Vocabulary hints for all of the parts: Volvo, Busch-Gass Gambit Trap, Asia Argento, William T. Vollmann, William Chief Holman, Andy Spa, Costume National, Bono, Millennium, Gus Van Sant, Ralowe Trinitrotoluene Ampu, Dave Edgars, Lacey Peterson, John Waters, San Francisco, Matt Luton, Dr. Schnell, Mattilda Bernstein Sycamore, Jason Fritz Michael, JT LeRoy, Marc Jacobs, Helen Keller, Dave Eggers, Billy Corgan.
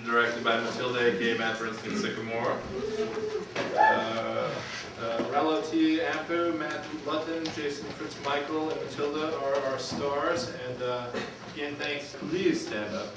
and directed by Mattilda, aka Mattilda Bernstein Sycamore. Ralowe Trinitrotoluene Ampu, Matt Luton, Jason Fritz Michael, and Mattilda are our stars. And again, thanks. Please stand up.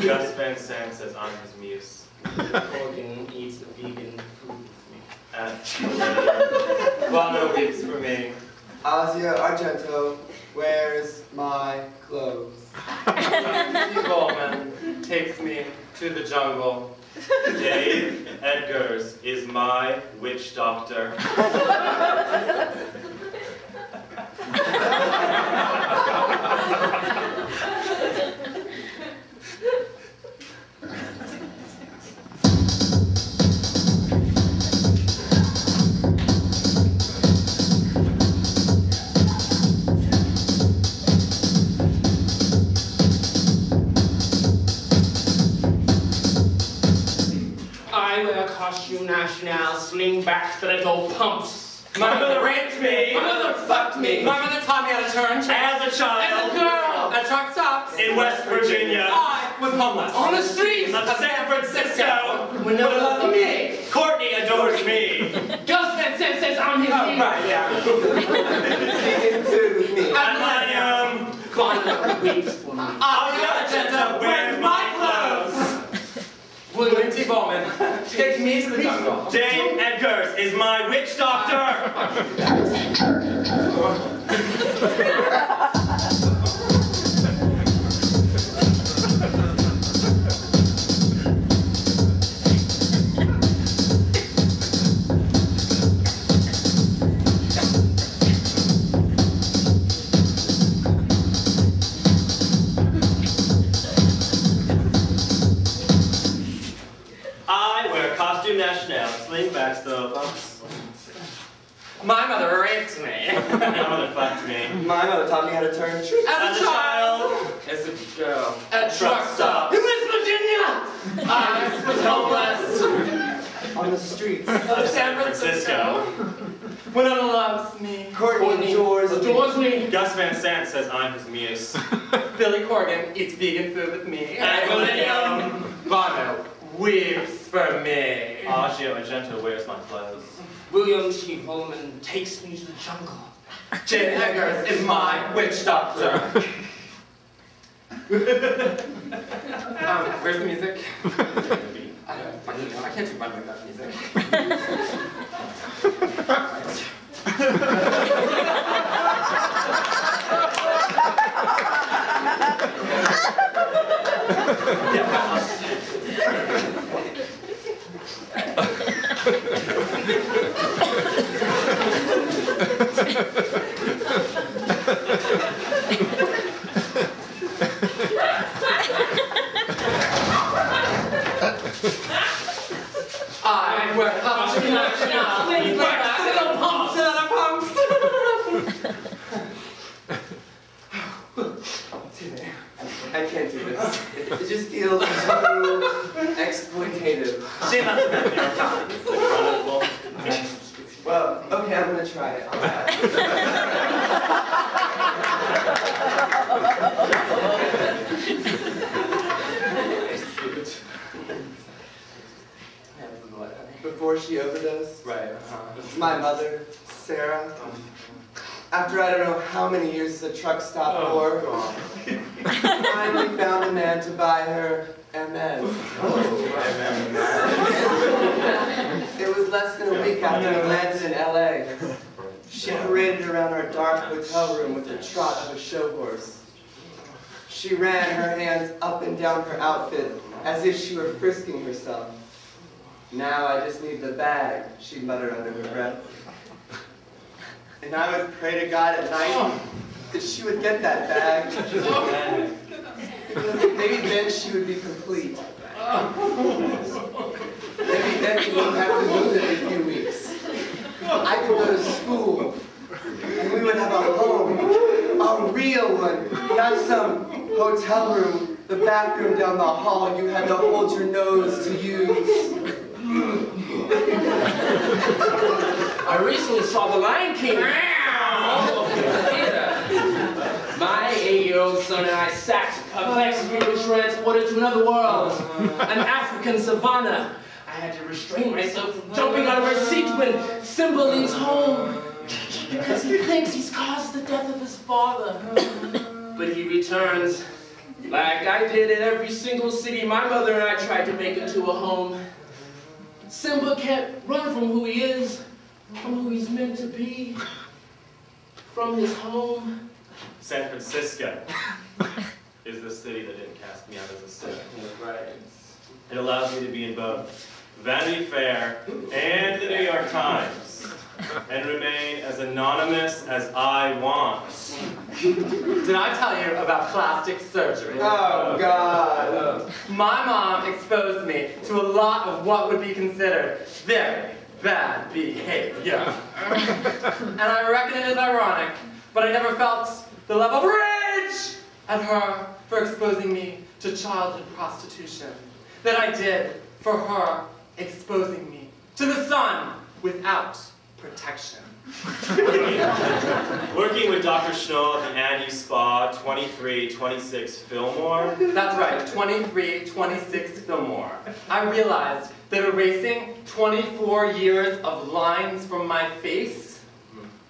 Gus Van Sant says I'm his muse. Billy Corgan eats vegan food with me. Father weeps for me. Asia Argento wears my clothes. William T. Vollmann takes me to the jungle. Dave Edgars is my witch doctor. Costume National, sling back that old pumps. My mother raped me. My mother fucked me. My mother taught me how to turn as a child. As a girl. At truck stops. In West Virginia. I was homeless. On the streets of San Francisco. When no one loved me. Courtney adores me. Gus Van Sant says I'm his name. Right, yeah. I'm Millennium. Climb weeps for me. I'll be gentle with my clothes. William T. Vollmann takes me to the jungle. Dave Edgars is my witch doctor! My mother raped me. My mother fucked me. My mother taught me how to turn tricks. As a child. As a girl. At truck stop. In West Virginia. I was homeless. On the streets of San Francisco. When no one loves me. Courtney adores me. Gus Van Sant says I'm his muse. Billy Corgan eats vegan food with me. And Millennium. Bono weeps for me. Asia Argento wears my clothes. William Chief Holman takes me to the jungle. Jay Eggers is my witch doctor. Where's the music? I don't fucking know. I can't do one without music. I can't do this. It just feels too exploitative. Shame on the well, okay, I'm gonna try it. Before she overdosed, right? My mother, Sarah. After I don't know how many years at a truck stop for, finally found a man to buy her MS. It was less than a week after we landed in LA. She paraded around our dark hotel room with the trot of a show horse. She ran her hands up and down her outfit as if she were frisking herself. Now I just need the bag, she muttered under her breath. And I would pray to God at night that she would get that bag. Because maybe then she would be complete. Maybe then she wouldn't have to move in a few weeks. I could go to school, and we would have a home, a real one, not some hotel room, the bathroom down the hall you had to hold your nose to use. I recently saw The Lion King all over the theater. My 8-year-old son and I sacked a flexible transporter to another world, an African savanna. I had to restrain myself from jumping out of her seat when Simba leaves home because he thinks he's caused the death of his father. But he returns, like I did in every single city my mother and I tried to make into a home. Simba can't run from who he is, from who he's meant to be, from his home. San Francisco is the city that didn't cast me out as a city. Right. It allows me to be in both Vanity Fair and the New York Times and remain as anonymous as I want. Did I tell you about plastic surgery? Oh, God. My mom exposed me to a lot of what would be considered very bad behavior. And I reckon it is ironic, but I never felt the love of rage at her for exposing me to childhood prostitution that I did for her exposing me to the sun without protection. Working with Dr. Schnell at the Andy Spa, 2326 Fillmore. That's right, 2326 Fillmore. I realized that erasing 24 years of lines from my face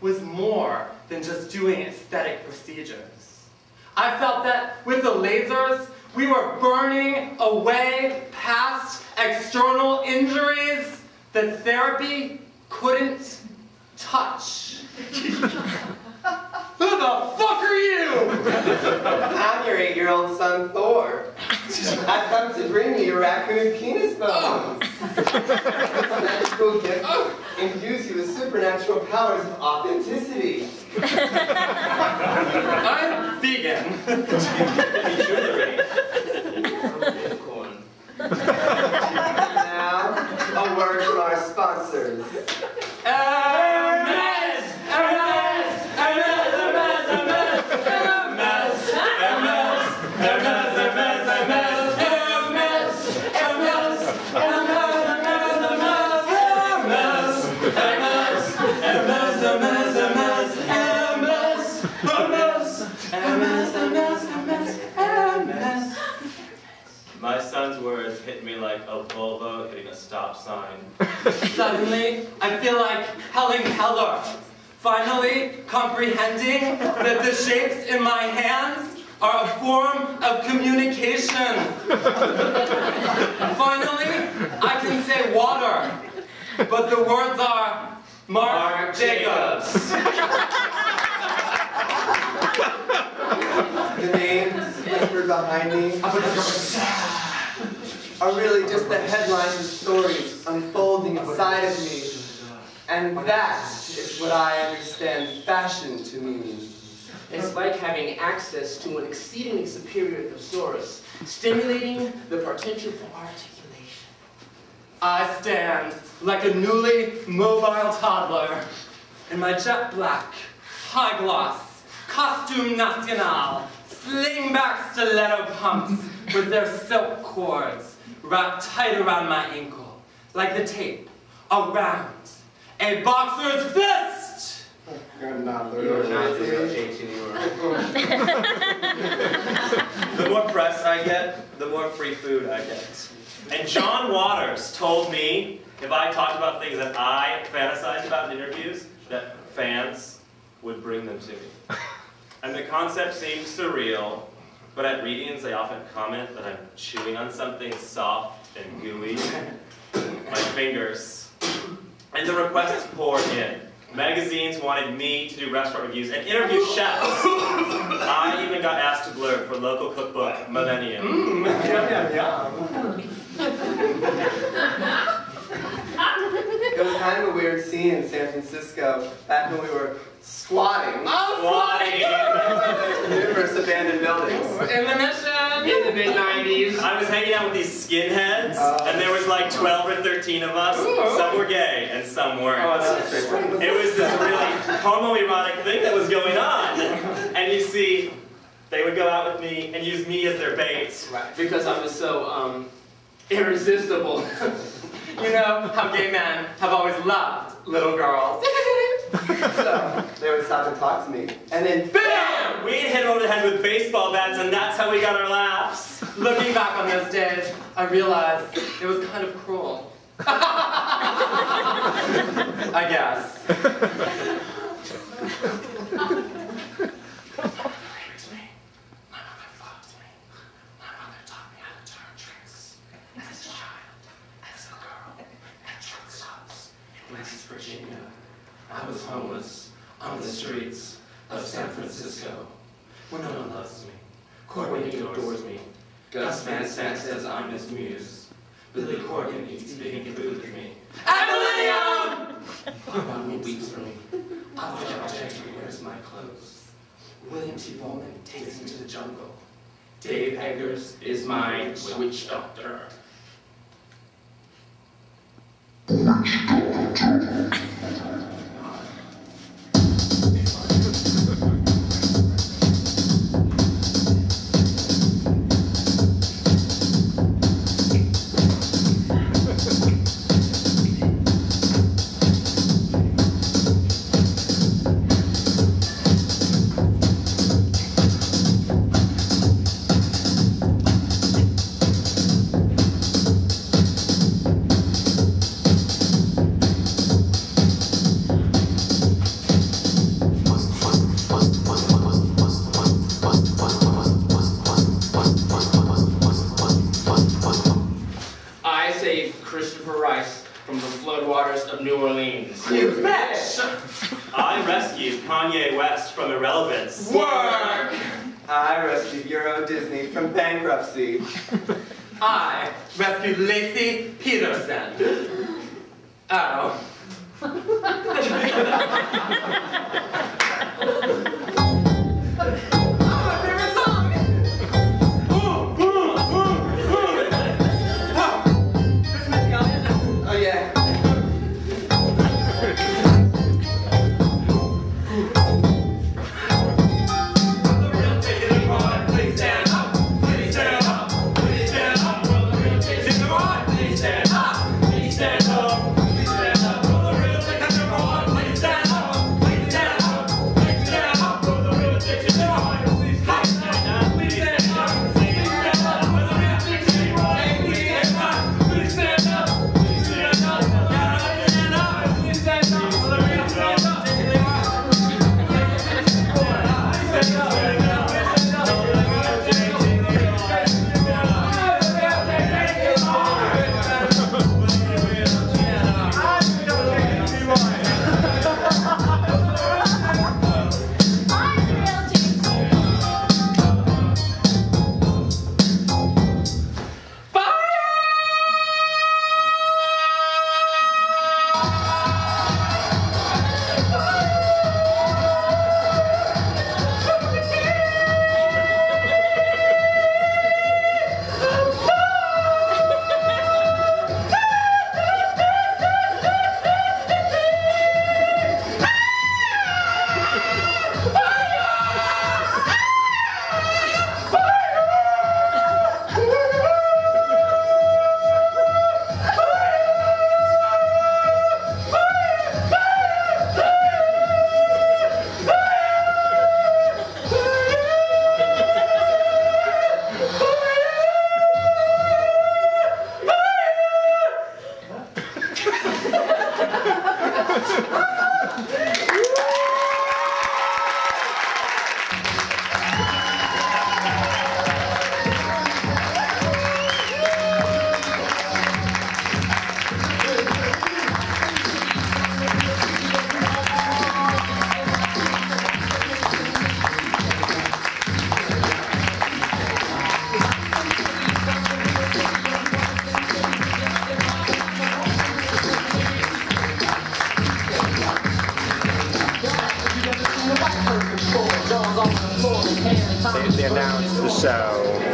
was more than just doing aesthetic procedures. I felt that with the lasers, we were burning away past external injuries that therapy couldn't touch. Who the fuck are you? I'm your 8-year-old son, Thor. I've come to bring you your raccoon penis bones. It's a magical gift imbues you with supernatural powers of authenticity. I'm vegan. Now, a word from our sponsors. My son's words hit me like a Volvo hitting a stop sign. Suddenly, I feel like Helen Keller, finally comprehending that the shapes in my hands are a form of communication. Finally, I can say water, but the words are Marc Jacobs. The names whispered behind me are really just the headlines and stories unfolding inside of me. And that is what I understand fashion to mean. It's like having access to an exceedingly superior thesaurus, stimulating the potential for articulation. I stand like a newly mobile toddler in my jet black, high gloss, Costume National, sling back stiletto pumps with their silk cords wrapped tight around my ankle, like the tape around a boxer's fist! You're not JT LeRoy. The more press I get, the more free food I get. And John Waters told me, if I talked about things that I fantasized about in interviews, that fans would bring them to me. And the concept seems surreal, but at readings they often comment that I'm chewing on something soft and gooey, my fingers. And the requests poured in. Magazines wanted me to do restaurant reviews and interview chefs. I even got asked to blurb for local cookbook Millennium. It was kind of a weird scene in San Francisco back when we were squatting. Squatting! Numerous abandoned buildings. In the Mission! In the mid-90s. I was hanging out with these skinheads, and there was like 12 or 13 of us. Ooh. Some were gay, and some weren't. Oh, that's it was this really homoerotic thing that was going on. And you see, they would go out with me and use me as their bait. Right. Because I was so, irresistible. You know how gay men have always loved little girls. So they would stop and talk to me. And then BAM! We'd hit over the head with baseball bats, and that's how we got our laughs. Looking back on those days, I realized it was kind of cruel. I guess. I was homeless on the streets of San Francisco when no one loves me. Courtney adores me. Gus Van Sant says I'm his muse. Billy Corgan eats vegan food with me. I'm Millennium! My mom weeps for me. I'll check who wears my clothes. William T. Vollmann takes me to the jungle. Dave Eggers is my witch doctor. I rescued Lacey Peterson. Oh.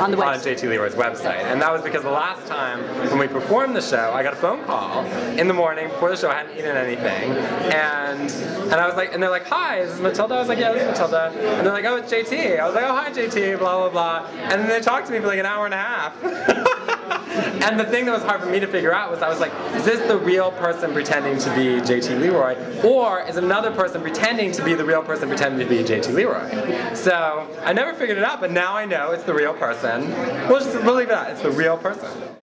on the website. On JT LeRoy's website. And that was because the last time when we performed the show, I got a phone call in the morning before the show. I hadn't eaten anything, and I was like, and they're like, "Hi, is this Mattilda?" I was like, "Yeah, this is Mattilda." And they're like, "Oh, it's JT." I was like, "Oh, hi, JT." Blah blah blah. And then they talked to me for like an hour and a half. And the thing that was hard for me to figure out was I was like, is this the real person pretending to be JT LeRoy, or is another person pretending to be the real person pretending to be JT LeRoy? So I never figured it out, but now I know it's the real person. We'll leave it out. It's the real person.